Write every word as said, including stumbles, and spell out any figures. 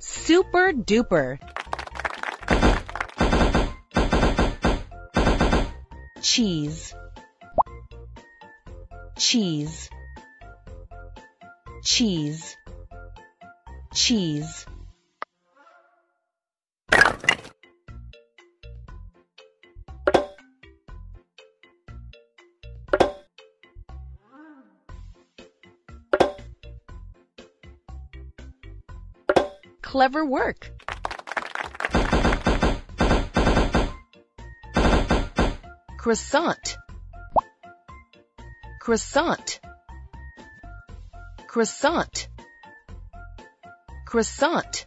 Super duper. Cheese. Cheese. Cheese. Cheese. Clever work. Croissant. Croissant. Croissant. Croissant.